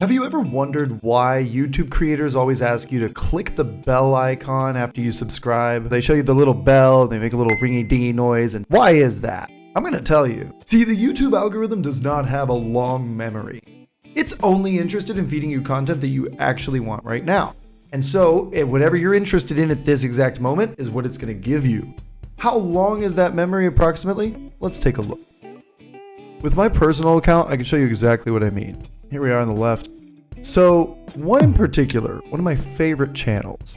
Have you ever wondered why YouTube creators always ask you to click the bell icon after you subscribe? They show you the little bell, they make a little ringy-dingy noise, and why is that? I'm gonna tell you. See, the YouTube algorithm does not have a long memory. It's only interested in feeding you content that you actually want right now. And so, whatever you're interested in at this exact moment is what it's gonna give you. How long is that memory approximately? Let's take a look. With my personal account, I can show you exactly what I mean. Here we are on the left. So one in particular, one of my favorite channels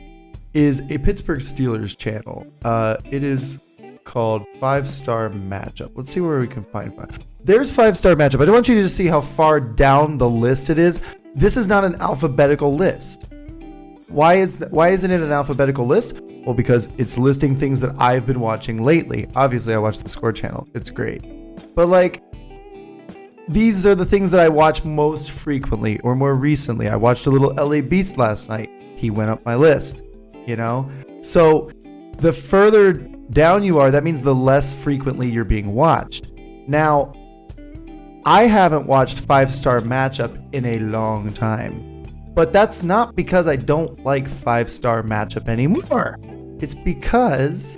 is a Pittsburgh Steelers channel. It is called Five Star Matchup. Let's see where we can find Five. There's Five Star Matchup. I don't want you to just see how far down the list it is. This is not an alphabetical list. Why isn't it an alphabetical list? Well, because it's listing things that I've been watching lately. Obviously, I watch the SCORE channel. It's great. But like, these are the things that I watch most frequently or more recently. I watched a little LA Beast last night. He went up my list, you know? So the further down you are, that means the less frequently you're being watched. Now, I haven't watched Five Star Matchup in a long time, but that's not because I don't like Five Star Matchup anymore. It's because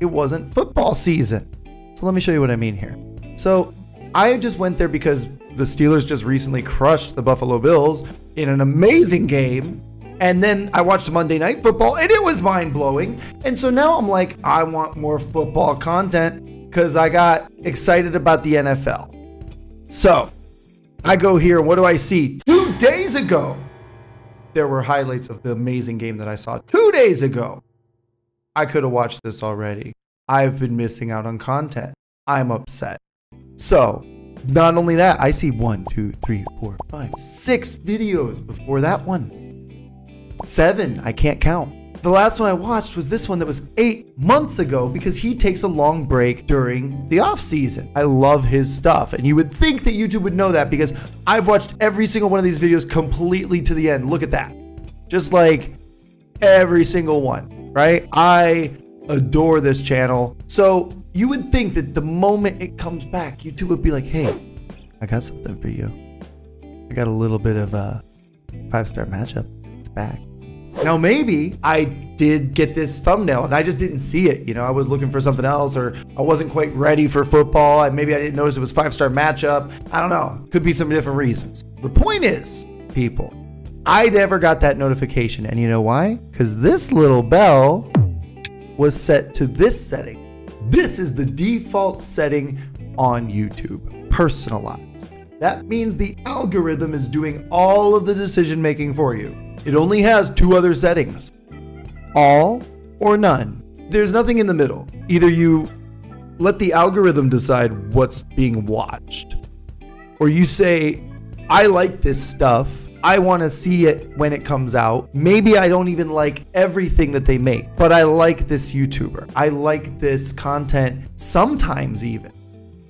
it wasn't football season. So let me show you what I mean here. So I just went there because the Steelers just recently crushed the Buffalo Bills in an amazing game. And then I watched Monday Night Football and it was mind-blowing. And so now I'm like, I want more football content because I got excited about the NFL. So I go here, what do I see? 2 days ago, there were highlights of the amazing game that I saw 2 days ago. I could have watched this already. I've been missing out on content. I'm upset. So, not only that, I see 6 videos before that one. 7, I can't count. The last one I watched was this one that was 8 months ago because he takes a long break during the off season. I love his stuff, and you would think that YouTube would know that because I've watched every single one of these videos completely to the end. Look at that. Just like every single one, right? I adore this channel. So you would think that the moment it comes back, YouTube would be like, hey, I got something for you. I got a little bit of a Five Star Matchup. It's back. Now, maybe I did get this thumbnail and I just didn't see it. You know, I was looking for something else or I wasn't quite ready for football. And maybe I didn't notice it was Five Star Matchup. I don't know. Could be some different reasons. The point is, people, I never got that notification. And you know why? Because this little bell was set to this setting. This is the default setting on YouTube, personalized. That means the algorithm is doing all of the decision making for you. It only has 2 other settings, all or none. There's nothing in the middle. Either you let the algorithm decide what's being watched, or you say, I like this stuff. I want to see it when it comes out. Maybe I don't even like everything that they make, but I like this YouTuber. I like this content sometimes even.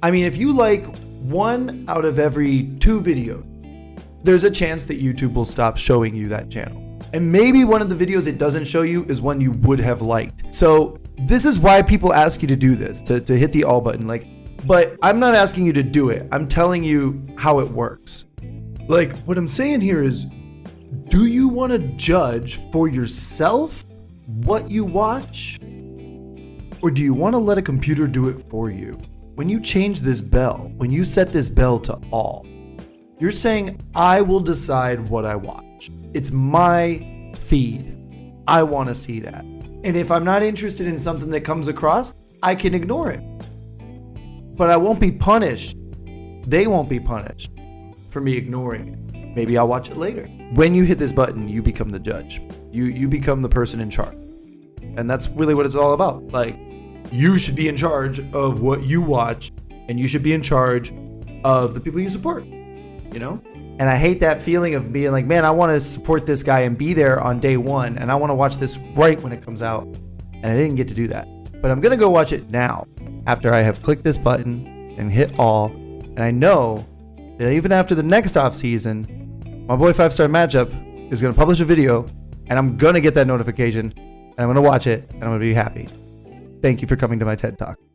I mean, if you like 1 out of every 2 videos, there's a chance that YouTube will stop showing you that channel. And maybe one of the videos it doesn't show you is one you would have liked. So this is why people ask you to do this, to hit the all button. Like, but I'm not asking you to do it. I'm telling you how it works. Like, what I'm saying here is, do you want to judge for yourself what you watch? Or do you want to let a computer do it for you? When you change this bell, when you set this bell to all, you're saying, I will decide what I watch. It's my feed. I want to see that. And if I'm not interested in something that comes across, I can ignore it. But I won't be punished. They won't be punished for me ignoring it. Maybe I'll watch it later. When you hit this button, you become the judge. You become the person in charge. And that's really what it's all about. Like, you should be in charge of what you watch, and you should be in charge of the people you support, you know? And I hate that feeling of being like, man, I want to support this guy and be there on day 1, and I want to watch this right when it comes out. And I didn't get to do that. But I'm gonna go watch it now, after I have clicked this button and hit all, and I know that even after the next off season, my boy Five Star Matchup is gonna publish a video, and I'm gonna get that notification, and I'm gonna watch it, and I'm gonna be happy. Thank you for coming to my TED Talk.